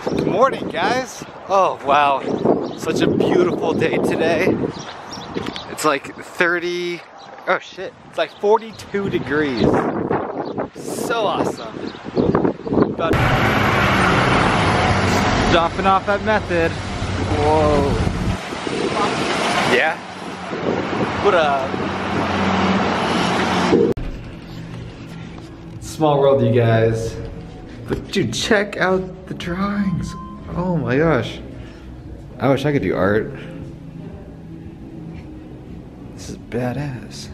Good morning, guys. Oh wow, such a beautiful day today. It's like 30, oh shit, it's like 42 degrees. So awesome. But dropping off at Method. Whoa. Yeah? What up? Small world, you guys. But dude, check out the drawings. Oh my gosh. I wish I could do art. This is badass.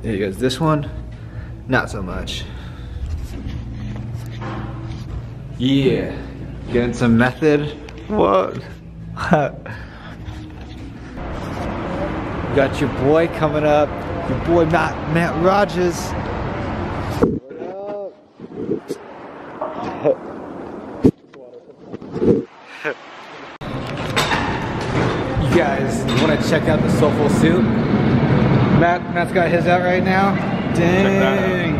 There you guys, this one, not so much. Yeah, getting some Method. What? Got your boy coming up. Your boy Matt Rogers. You guys want to check out the soulful suit? Matt's got his out right now. Dang!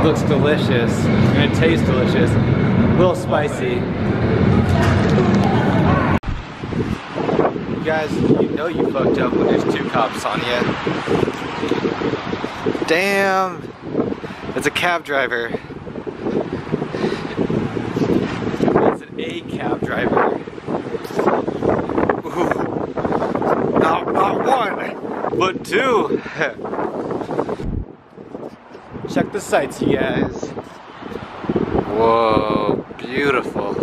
It looks delicious. And it tastes delicious. A little spicy. You guys, you know you fucked up when there's two cops on you. Damn! It's a cab driver. It's a cab driver. Ooh. Not one, but two! Check the sights, you guys. Whoa, beautiful.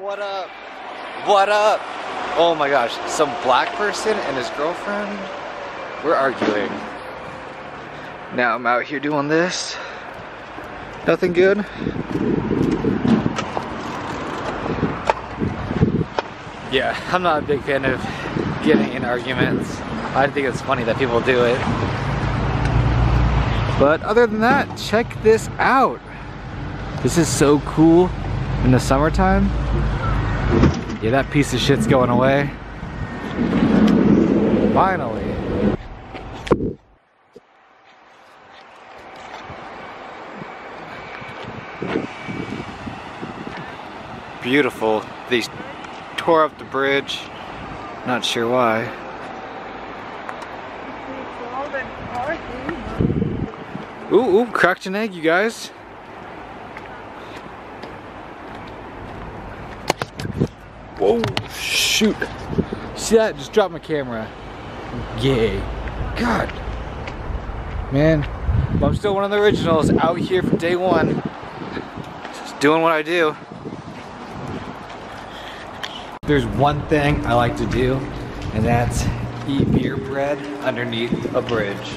What up? What up? Oh my gosh, some black person and his girlfriend? We're arguing. Now I'm out here doing this. Nothing good. Yeah, I'm not a big fan of getting in arguments. I think it's funny that people do it. But other than that, check this out. This is so cool. In the summertime? Yeah, that piece of shit's going away. Finally. Beautiful. They tore up the bridge. Not sure why. Ooh, cracked an egg, you guys. Whoa, shoot. See that? Just dropped my camera. Yay. God. Man, but I'm still one of the originals out here for day one. Just doing what I do. There's one thing I like to do, and that's eat beer bread underneath a bridge.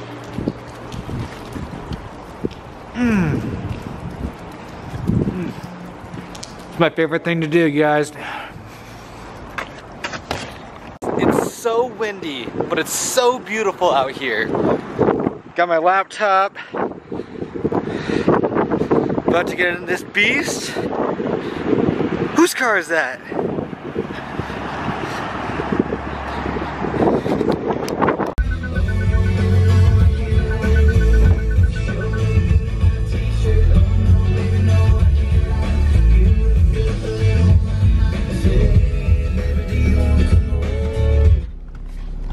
It's my favorite thing to do, you guys. So windy, but it's so beautiful out here. Got my laptop. About to get into this beast. Whose car is that?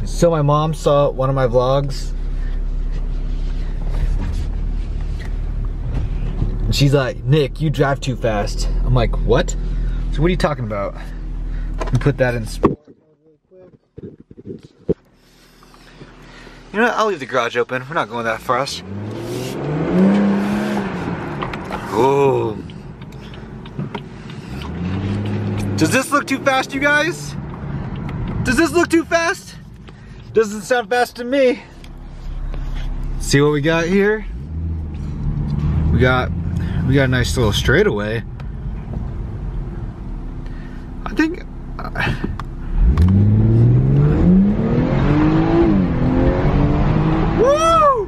So my mom saw one of my vlogs. And she's like, "Nick, you drive too fast." I'm like, "What?" So what are you talking about? And put that in sport mode real quick. You know what? I'll leave the garage open. We're not going that fast. Oh. Does this look too fast, you guys? Does this look too fast? Doesn't sound fast to me. See what we got here? We got a nice little straightaway. I think. Woo!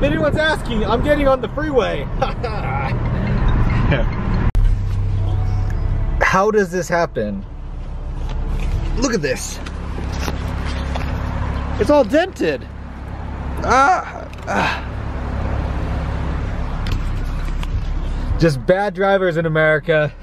If anyone's asking, I'm getting on the freeway. How does this happen? Look at this. It's all dented. Just bad drivers in America.